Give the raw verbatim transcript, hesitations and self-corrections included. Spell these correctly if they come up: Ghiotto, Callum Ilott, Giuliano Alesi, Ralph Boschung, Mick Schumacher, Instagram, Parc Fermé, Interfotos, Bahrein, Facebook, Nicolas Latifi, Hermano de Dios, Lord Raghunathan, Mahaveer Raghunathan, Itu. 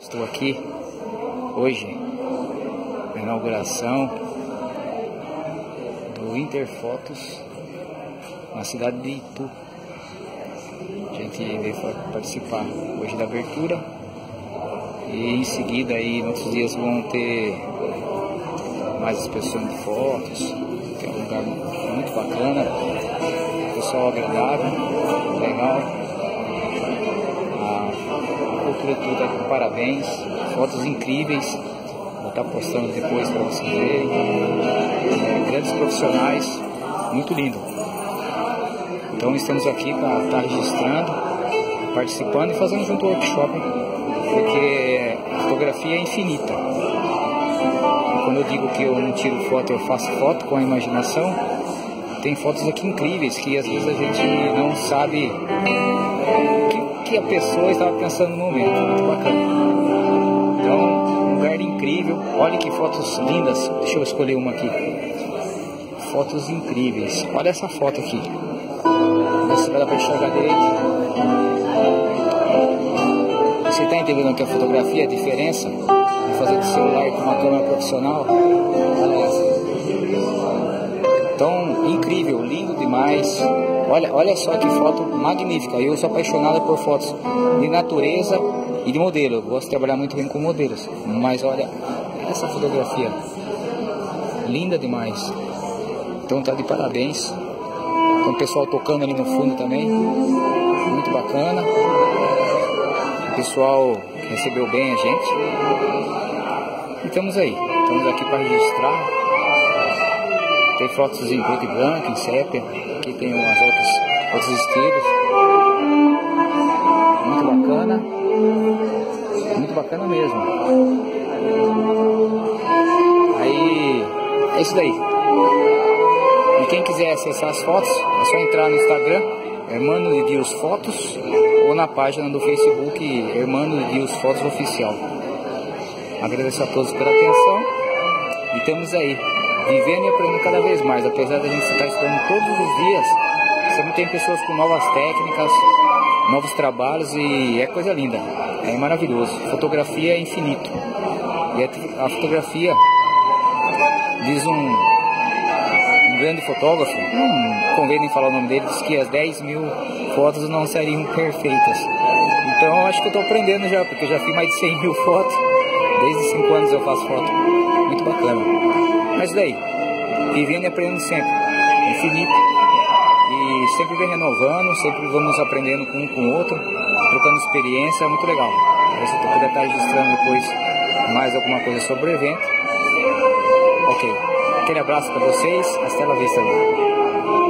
Estou aqui hoje na inauguração do Interfotos na cidade de Itu. A gente veio participar hoje da abertura e em seguida aí nossos dias vão ter mais expressão de fotos, que é um lugar muito bacana, pessoal agradável, legal. Tudo aqui, parabéns, fotos incríveis, vou estar postando depois para vocês verem, é, grandes profissionais, muito lindo. Então estamos aqui para estar registrando, participando e fazendo junto ao workshop, porque a fotografia é infinita. Quando eu digo que eu não tiro foto, eu faço foto com a imaginação, tem fotos aqui incríveis que às vezes a gente não sabe que a pessoa estava pensando no momento. Muito bacana. Então, um lugar incrível. Olha que fotos lindas. Deixa eu escolher uma aqui. Fotos incríveis. Olha essa foto aqui. Vê se dá para enxergar direito. Você está entendendo que a fotografia é a diferença de fazer de celular com uma câmera profissional? Então, incrível, lindo demais. Olha, olha só que foto magnífica. Eu sou apaixonada por fotos de natureza e de modelo. Eu gosto de trabalhar muito bem com modelos. Mas olha essa fotografia. Linda demais. Então tá de parabéns. Tem o pessoal tocando ali no fundo também. Muito bacana. O pessoal recebeu bem a gente. E estamos aí. Estamos aqui para registrar. Tem fotos em preto e branco, em sépia, aqui tem umas outras, outros estilos. Muito bacana, muito bacana mesmo. Aí, é isso daí. E quem quiser acessar as fotos, é só entrar no Instagram, Hermano de Dios Fotos, ou na página do Facebook, Hermano de Dios Fotos Oficial. Agradeço a todos pela atenção e temos aí. Vivendo e aprendendo cada vez mais, apesar da gente estar estudando todos os dias, sempre tem pessoas com novas técnicas, novos trabalhos e é coisa linda, é maravilhoso. Fotografia é infinito. E a fotografia, diz um, um grande fotógrafo, não convém nem falar o nome dele, diz que as dez mil fotos não seriam perfeitas. Então acho que eu estou aprendendo já, porque eu já fiz mais de cem mil fotos, desde cinco anos eu faço foto, muito bacana. Mas daí, vivendo e aprendendo sempre, infinito, e sempre vem renovando, sempre vamos aprendendo com um com o outro, trocando experiência, é muito legal. Você poder estar registrando depois mais alguma coisa sobre o evento. Ok, aquele abraço para vocês, hasta la vista.